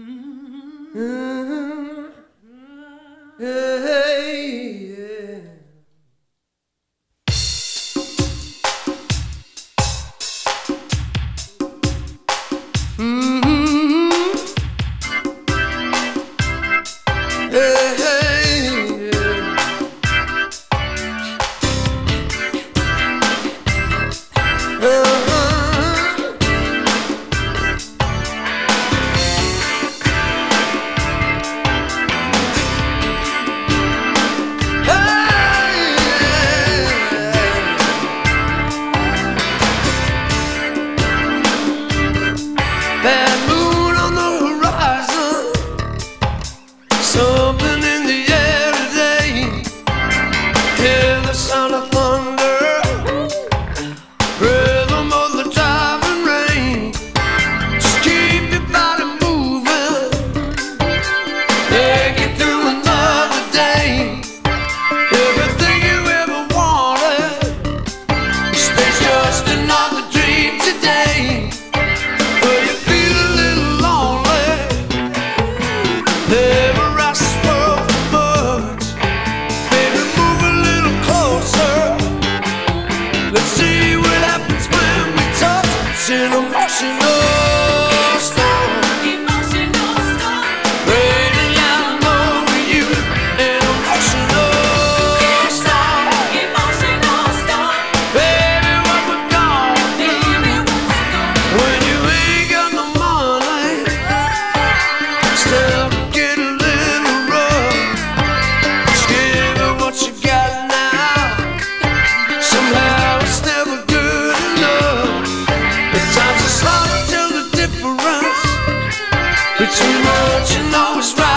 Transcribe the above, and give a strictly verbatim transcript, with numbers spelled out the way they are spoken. Mm-hmm. Hey, yeah. Mm-hmm. Hey, hey, yeah. Uh-huh. Something in the air today. Hear the sound of thunder, rhythm of the driving rain. Just keep your body moving, make it through another day. Everything you ever wanted, stays just another dream today. But you feel a little lonely. There's an emotional storm, emotional storm, raining down over you. An emotional storm, emotional storm. Baby, what we gonna do? When you ain't got no money, still get a little rough. Just give her what you got now. Somehow it's never good enough. It's hard to tell the difference between what you know is right.